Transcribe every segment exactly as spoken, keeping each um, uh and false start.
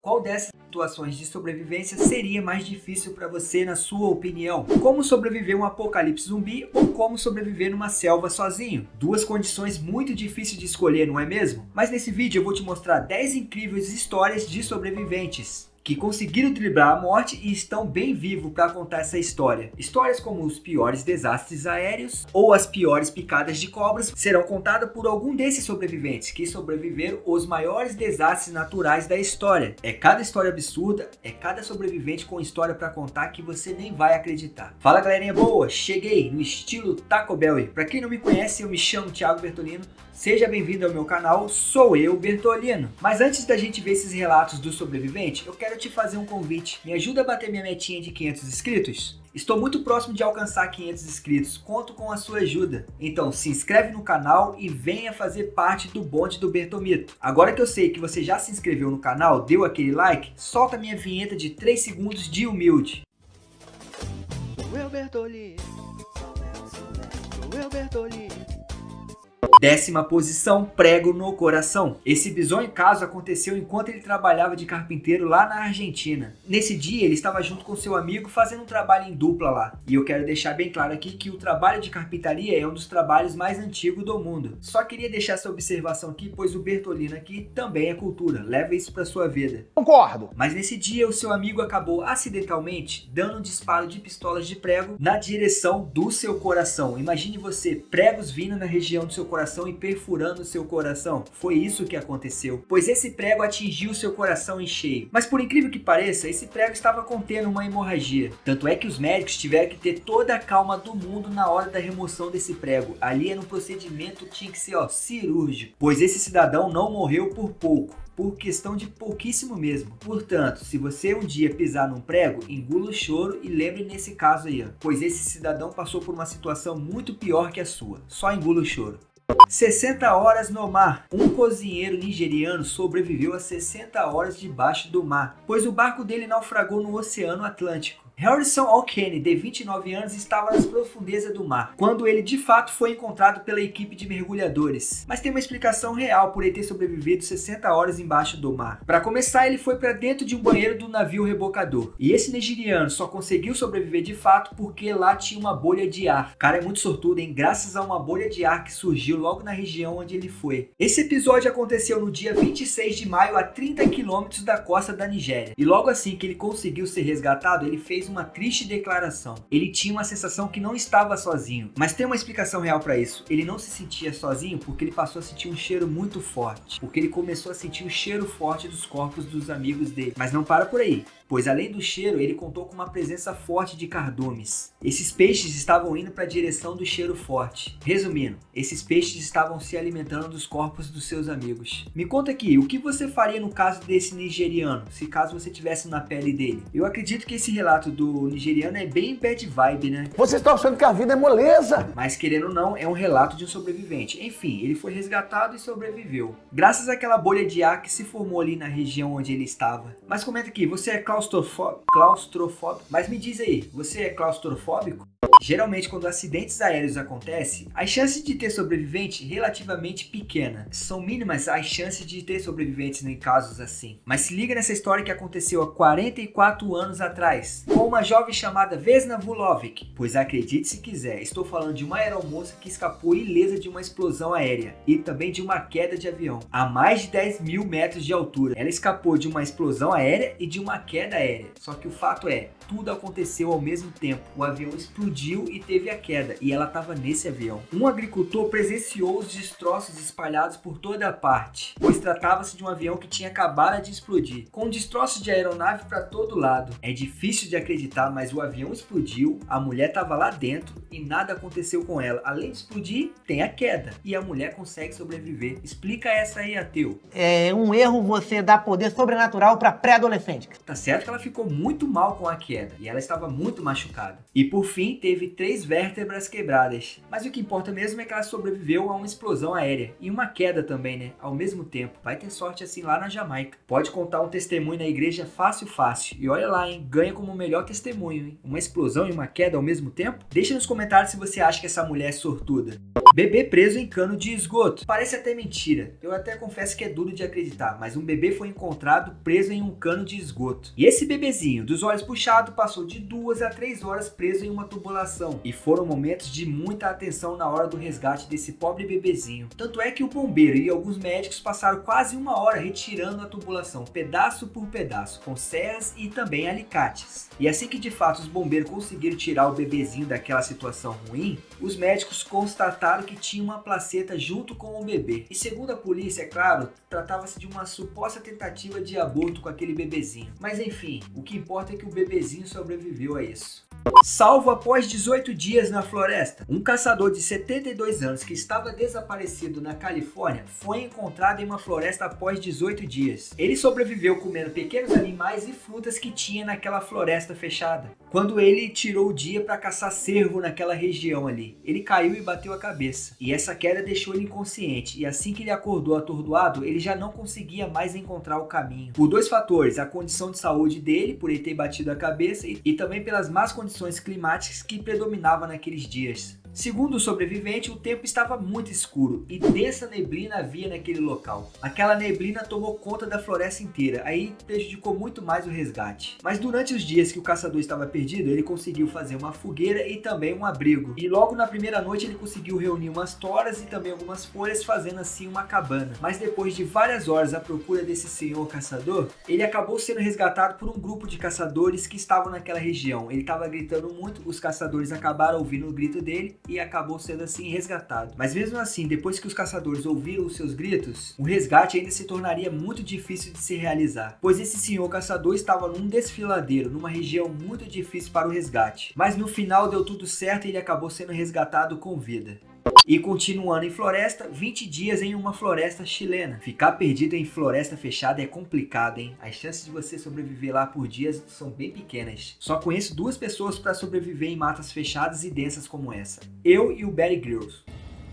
Qual dessas situações de sobrevivência seria mais difícil para você, na sua opinião? Como sobreviver a um apocalipse zumbi ou como sobreviver numa selva sozinho? Duas condições muito difíceis de escolher, não é mesmo? Mas nesse vídeo eu vou te mostrar dez incríveis histórias de sobreviventes que conseguiram driblar a morte e estão bem vivos para contar essa história. Histórias como os piores desastres aéreos ou as piores picadas de cobras serão contadas por algum desses sobreviventes que sobreviveram aos maiores desastres naturais da história. É cada história absurda, é cada sobrevivente com história para contar que você nem vai acreditar. Fala galerinha boa, cheguei no estilo Taco Bell. Para quem não me conhece, eu me chamo Thiago Bertolino. Seja bem-vindo ao meu canal, sou eu Bertolino. Mas antes da gente ver esses relatos do sobrevivente, eu quero te fazer um convite. Me ajuda a bater minha metinha de quinhentos inscritos? Estou muito próximo de alcançar quinhentos inscritos, conto com a sua ajuda. Então se inscreve no canal e venha fazer parte do bonde do Bertomito. Agora que eu sei que você já se inscreveu no canal, deu aquele like, solta minha vinheta de três segundos de humilde. Sou eu Bertolino, sou eu Bertolino. Décima posição, prego no coração. Esse bizonho caso aconteceu enquanto ele trabalhava de carpinteiro lá na Argentina. Nesse dia ele estava junto com seu amigo fazendo um trabalho em dupla lá. E eu quero deixar bem claro aqui que o trabalho de carpintaria é um dos trabalhos mais antigos do mundo. Só queria deixar essa observação aqui, pois o Bertolino aqui também é cultura. Leva isso pra sua vida. Concordo. Mas nesse dia o seu amigo acabou acidentalmente dando um disparo de pistolas de prego na direção do seu coração. Imagine você, pregos vindo na região do seu coração e perfurando seu coração. Foi isso que aconteceu, pois esse prego atingiu seu coração em cheio. Mas por incrível que pareça, esse prego estava contendo uma hemorragia. Tanto é que os médicos tiveram que ter toda a calma do mundo na hora da remoção desse prego. Ali era um procedimento que tinha que ser ó, cirúrgico, pois esse cidadão não morreu por pouco. Por questão de pouquíssimo mesmo. Portanto, se você um dia pisar num prego, engula o choro e lembre nesse caso aí, ó, pois esse cidadão passou por uma situação muito pior que a sua. Só engula o choro. sessenta horas no mar. Um cozinheiro nigeriano sobreviveu a sessenta horas debaixo do mar, pois o barco dele naufragou no Oceano Atlântico. Harrison Okene, de vinte e nove anos, estava nas profundezas do mar, quando ele de fato foi encontrado pela equipe de mergulhadores. Mas tem uma explicação real por ele ter sobrevivido sessenta horas embaixo do mar. Para começar, ele foi para dentro de um banheiro do navio rebocador. E esse nigeriano só conseguiu sobreviver de fato porque lá tinha uma bolha de ar. O cara é muito sortudo, hein? Graças a uma bolha de ar que surgiu logo na região onde ele foi. Esse episódio aconteceu no dia vinte e seis de maio, a trinta quilômetros da costa da Nigéria. E logo assim que ele conseguiu ser resgatado, ele fez uma triste declaração. Ele tinha uma sensação que não estava sozinho, mas tem uma explicação real para isso. Ele não se sentia sozinho porque ele passou a sentir um cheiro muito forte, porque ele começou a sentir o cheiro forte dos corpos dos amigos dele. Mas não para por aí, pois além do cheiro, ele contou com uma presença forte de cardumes. Esses peixes estavam indo para a direção do cheiro forte. Resumindo, esses peixes estavam se alimentando dos corpos dos seus amigos. Me conta aqui, o que você faria no caso desse nigeriano, se caso você estivesse na pele dele? Eu acredito que esse relato do nigeriano é bem bad vibe, né? Vocês estão achando que a vida é moleza! Mas querendo ou não, é um relato de um sobrevivente. Enfim, ele foi resgatado e sobreviveu, graças àquela bolha de ar que se formou ali na região onde ele estava. Mas comenta aqui, você é claro claustrofóbico? Claustrofóbico? Mas me diz aí, você é claustrofóbico? Geralmente quando acidentes aéreos acontecem, as chances de ter sobrevivente relativamente pequena. São mínimas as chances de ter sobreviventes em casos assim. Mas se liga nessa história que aconteceu há quarenta e quatro anos atrás, com uma jovem chamada Vesna Vulovic. Pois acredite se quiser, estou falando de uma aeromoça que escapou ilesa de uma explosão aérea e também de uma queda de avião a mais de dez mil metros de altura. Ela escapou de uma explosão aérea e de uma queda aérea. Só que o fato é, tudo aconteceu ao mesmo tempo. O avião explodiu e teve a queda, e ela estava nesse avião. Um agricultor presenciou os destroços espalhados por toda a parte, pois tratava-se de um avião que tinha acabado de explodir, com destroços de aeronave para todo lado. É difícil de acreditar, mas o avião explodiu, a mulher estava lá dentro e nada aconteceu com ela. Além de explodir, tem a queda, e a mulher consegue sobreviver. Explica essa aí, Ateu. É um erro você dar poder sobrenatural para pré-adolescente. Tá certo? Certo que ela ficou muito mal com a queda e ela estava muito machucada. E por fim teve três vértebras quebradas. Mas o que importa mesmo é que ela sobreviveu a uma explosão aérea e uma queda também, né? Ao mesmo tempo. Vai ter sorte assim lá na Jamaica. Pode contar um testemunho na igreja fácil, fácil. E olha lá, hein? Ganha como o melhor testemunho, hein? Uma explosão e uma queda ao mesmo tempo? Deixa nos comentários se você acha que essa mulher é sortuda. Bebê preso em cano de esgoto. Parece até mentira. Eu até confesso que é duro de acreditar, mas um bebê foi encontrado preso em um cano de esgoto. E esse bebezinho, dos olhos puxados, passou de duas a três horas preso em uma tubulação. E foram momentos de muita atenção na hora do resgate desse pobre bebezinho. Tanto é que o bombeiro e alguns médicos passaram quase uma hora retirando a tubulação, pedaço por pedaço, com serras e também alicates. E assim que de fato os bombeiros conseguiram tirar o bebezinho daquela situação ruim, os médicos constataram que tinha uma placenta junto com o bebê. E segundo a polícia, é claro, tratava-se de uma suposta tentativa de aborto com aquele bebezinho. Mas enfim, o que importa é que o bebezinho sobreviveu a isso. Salvo após dezoito dias na floresta. Um caçador de setenta e dois anos que estava desaparecido na Califórnia foi encontrado em uma floresta após dezoito dias. Ele sobreviveu comendo pequenos animais e frutas que tinha naquela floresta fechada. Quando ele tirou o dia para caçar cervo naquela região ali, ele caiu e bateu a cabeça. E essa queda deixou ele inconsciente, e assim que ele acordou atordoado, ele já não conseguia mais encontrar o caminho. Por dois fatores, a condição de saúde dele, por ele ter batido a cabeça, e, e também pelas más condições climáticas que predominavam naqueles dias. Segundo o sobrevivente, o tempo estava muito escuro e densa neblina havia naquele local. Aquela neblina tomou conta da floresta inteira, aí prejudicou muito mais o resgate. Mas durante os dias que o caçador estava perdido, ele conseguiu fazer uma fogueira e também um abrigo. E logo na primeira noite ele conseguiu reunir umas toras e também algumas folhas, fazendo assim uma cabana. Mas depois de várias horas à procura desse senhor caçador, ele acabou sendo resgatado por um grupo de caçadores que estavam naquela região. Ele estava gritando muito, os caçadores acabaram ouvindo o grito dele e acabou sendo assim resgatado. Mas mesmo assim, depois que os caçadores ouviram os seus gritos, o resgate ainda se tornaria muito difícil de se realizar, pois esse senhor caçador estava num desfiladeiro, numa região muito difícil para o resgate. Mas no final deu tudo certo e ele acabou sendo resgatado com vida. E continuando em floresta, vinte dias em uma floresta chilena. Ficar perdido em floresta fechada é complicado, hein? As chances de você sobreviver lá por dias são bem pequenas. Só conheço duas pessoas para sobreviver em matas fechadas e densas como essa. Eu e o Bear Grylls.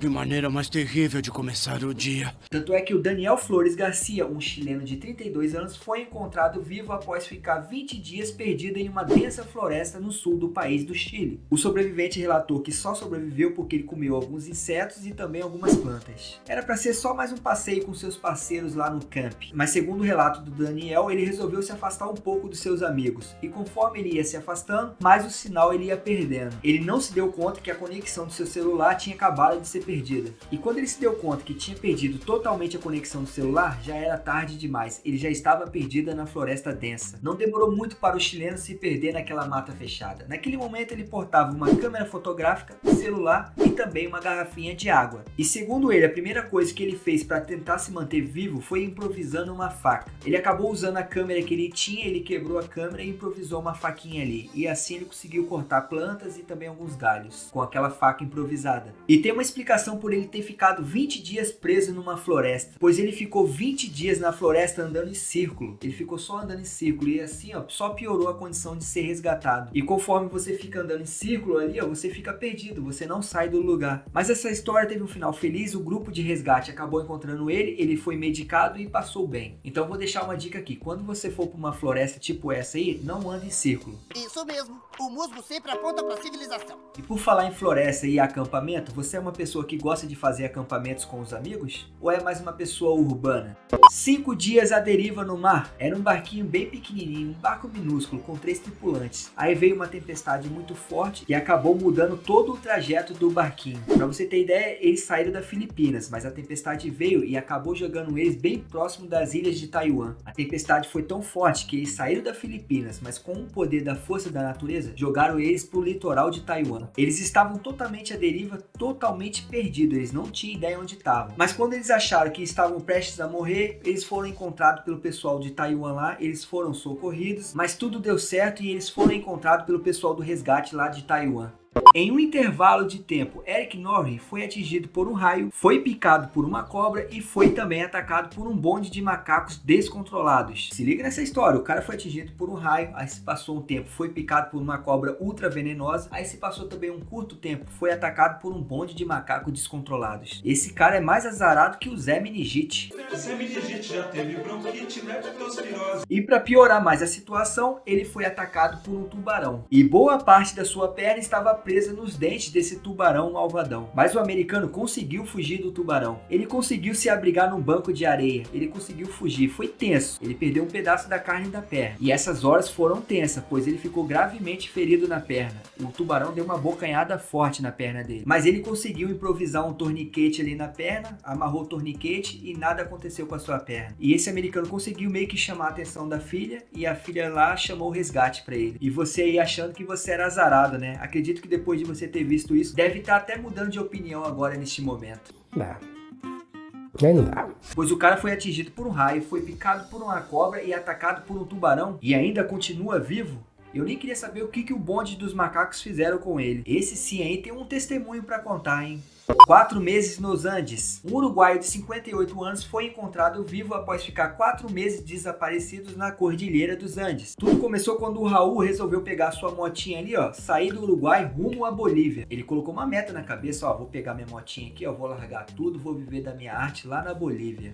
Que maneira mais terrível de começar o dia. Tanto é que o Daniel Flores Garcia, um chileno de trinta e dois anos, foi encontrado vivo após ficar vinte dias perdido em uma densa floresta no sul do país do Chile. O sobrevivente relatou que só sobreviveu porque ele comeu alguns insetos e também algumas plantas. Era para ser só mais um passeio com seus parceiros lá no camp, mas segundo o relato do Daniel, ele resolveu se afastar um pouco dos seus amigos, e conforme ele ia se afastando, mais o sinal ele ia perdendo. Ele não se deu conta que a conexão do seu celular tinha acabado de ser perdida. E quando ele se deu conta que tinha perdido totalmente a conexão do celular, já era tarde demais, ele já estava perdido na floresta densa. Não demorou muito para o chileno se perder naquela mata fechada. Naquele momento ele portava uma câmera fotográfica, celular e também uma garrafinha de água. E segundo ele, a primeira coisa que ele fez para tentar se manter vivo foi improvisando uma faca. Ele acabou usando a câmera que ele tinha, ele quebrou a câmera e improvisou uma faquinha ali. E assim ele conseguiu cortar plantas e também alguns galhos com aquela faca improvisada. E tem uma explicação por ele ter ficado vinte dias preso numa floresta, pois ele ficou vinte dias na floresta andando em círculo. Ele ficou só andando em círculo e assim, ó, só piorou a condição de ser resgatado. E conforme você fica andando em círculo ali, ó, você fica perdido, você não sai do lugar. Mas essa história teve um final feliz, o grupo de resgate acabou encontrando ele, ele foi medicado e passou bem. Então vou deixar uma dica aqui, quando você for para uma floresta tipo essa aí, não anda em círculo. Isso mesmo, o musgo sempre aponta para a civilização. E por falar em floresta e acampamento, você é uma pessoa que gosta de fazer acampamentos com os amigos? Ou é mais uma pessoa urbana? cinco dias à deriva no mar. Era um barquinho bem pequenininho, um barco minúsculo com três tripulantes. Aí veio uma tempestade muito forte e acabou mudando todo o trajeto do barquinho. Pra você ter ideia, eles saíram da Filipinas, mas a tempestade veio e acabou jogando eles bem próximo das ilhas de Taiwan. A tempestade foi tão forte que eles saíram da Filipinas, mas com o poder da força da natureza, jogaram eles pro litoral de Taiwan. Eles estavam totalmente à deriva, totalmente perdidos. Perdido, eles não tinham ideia onde estavam. Mas quando eles acharam que estavam prestes a morrer, eles foram encontrados pelo pessoal de Taiwan lá, eles foram socorridos, mas tudo deu certo e eles foram encontrados pelo pessoal do resgate lá de Taiwan. Em um intervalo de tempo, Eric Norrie foi atingido por um raio, foi picado por uma cobra e foi também atacado por um bonde de macacos descontrolados. Se liga nessa história, o cara foi atingido por um raio, aí se passou um tempo, foi picado por uma cobra ultra venenosa, aí se passou também um curto tempo, foi atacado por um bonde de macacos descontrolados. Esse cara é mais azarado que o Zé Minijit. Zé Minijit já teve bronquite, leptospirose. E para piorar mais a situação, ele foi atacado por um tubarão. E boa parte da sua perna estava presa nos dentes desse tubarão malvadão. Mas o americano conseguiu fugir do tubarão. Ele conseguiu se abrigar num banco de areia. Ele conseguiu fugir. Foi tenso. Ele perdeu um pedaço da carne da perna. E essas horas foram tensas, pois ele ficou gravemente ferido na perna. O tubarão deu uma bocanhada forte na perna dele. Mas ele conseguiu improvisar um torniquete ali na perna, amarrou o torniquete e nada aconteceu com a sua perna. E esse americano conseguiu meio que chamar a atenção da filha, e a filha lá chamou o resgate pra ele. E você aí achando que você era azarado, né? Acredito que depois de você ter visto isso, deve estar até mudando de opinião agora neste momento. Não. Pois o cara foi atingido por um raio, foi picado por uma cobra e atacado por um tubarão e ainda continua vivo? Eu nem queria saber o que, que o bonde dos macacos fizeram com ele. Esse sim aí tem um testemunho pra contar, hein? Quatro meses nos Andes. Um uruguaio de cinquenta e oito anos foi encontrado vivo após ficar quatro meses desaparecidos na cordilheira dos Andes. Tudo começou quando o Raul resolveu pegar sua motinha ali, ó, sair do Uruguai rumo à Bolívia. Ele colocou uma meta na cabeça, ó, vou pegar minha motinha aqui, ó, vou largar tudo, vou viver da minha arte lá na Bolívia.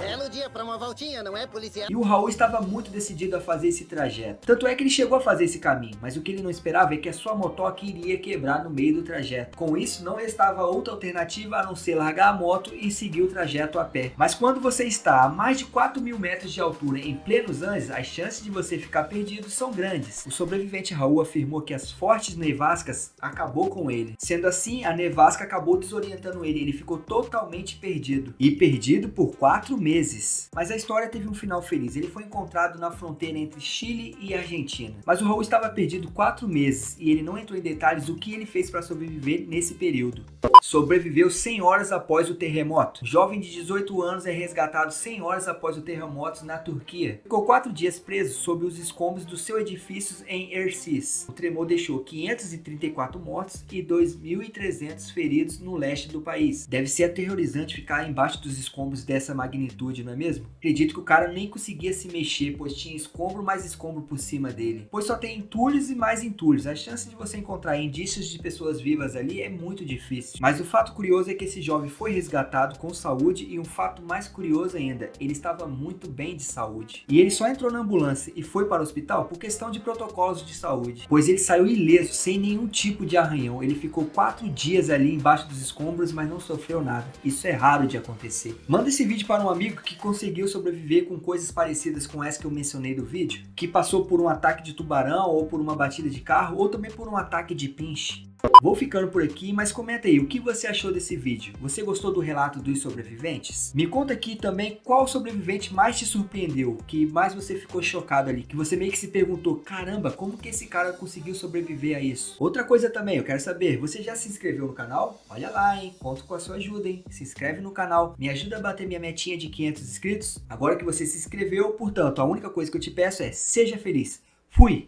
Belo dia pra uma voltinha, não é, policial? E o Raul estava muito decidido a fazer esse trajeto. Tanto é que ele chegou a fazer esse caminho, mas o que ele não esperava é que a sua motoca iria quebrar no meio do trajeto. Com isso, não restava outra alternativa a não ser largar a moto e seguir o trajeto a pé. Mas quando você está a mais de quatro mil metros de altura em plenos Andes, as chances de você ficar perdido são grandes. O sobrevivente Raul afirmou que as fortes nevascas acabou com ele. Sendo assim, a nevasca acabou desorientando ele, ele ficou totalmente perdido. E perdido por quatro meses. meses. Mas a história teve um final feliz. Ele foi encontrado na fronteira entre Chile e Argentina. Mas o Raul estava perdido quatro meses e ele não entrou em detalhes o que ele fez para sobreviver nesse período. Sobreviveu cem horas após o terremoto. O jovem de dezoito anos é resgatado cem horas após o terremoto na Turquia. Ficou quatro dias preso sob os escombros do seu edifício em Ercis. O tremor deixou quinhentos e trinta e quatro mortos e dois mil e trezentos feridos no leste do país. Deve ser aterrorizante ficar embaixo dos escombros dessa magnitude, não é mesmo? Acredito que o cara nem conseguia se mexer, pois tinha escombro mais escombro por cima dele. Pois só tem entulhos e mais entulhos. A chance de você encontrar indícios de pessoas vivas ali é muito difícil. Mas o fato curioso é que esse jovem foi resgatado com saúde e um fato mais curioso ainda, ele estava muito bem de saúde. E ele só entrou na ambulância e foi para o hospital por questão de protocolos de saúde. Pois ele saiu ileso, sem nenhum tipo de arranhão. Ele ficou quatro dias ali embaixo dos escombros, mas não sofreu nada. Isso é raro de acontecer. Manda esse vídeo para um amigo que conseguiu sobreviver com coisas parecidas com essa que eu mencionei do vídeo, que passou por um ataque de tubarão, ou por uma batida de carro, ou também por um ataque de pinche. Vou ficando por aqui, mas comenta aí o que você achou desse vídeo. Você gostou do relato dos sobreviventes? Me conta aqui também qual sobrevivente mais te surpreendeu, que mais você ficou chocado ali, que você meio que se perguntou, caramba, como que esse cara conseguiu sobreviver a isso? Outra coisa também, eu quero saber, você já se inscreveu no canal? Olha lá, hein? Conto com a sua ajuda, hein? Se inscreve no canal, me ajuda a bater minha metinha de quinhentos inscritos. Agora que você se inscreveu, portanto, a única coisa que eu te peço é, seja feliz. Fui!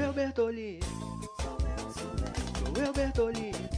Sou eu Bertolino, sou eu Bertolino.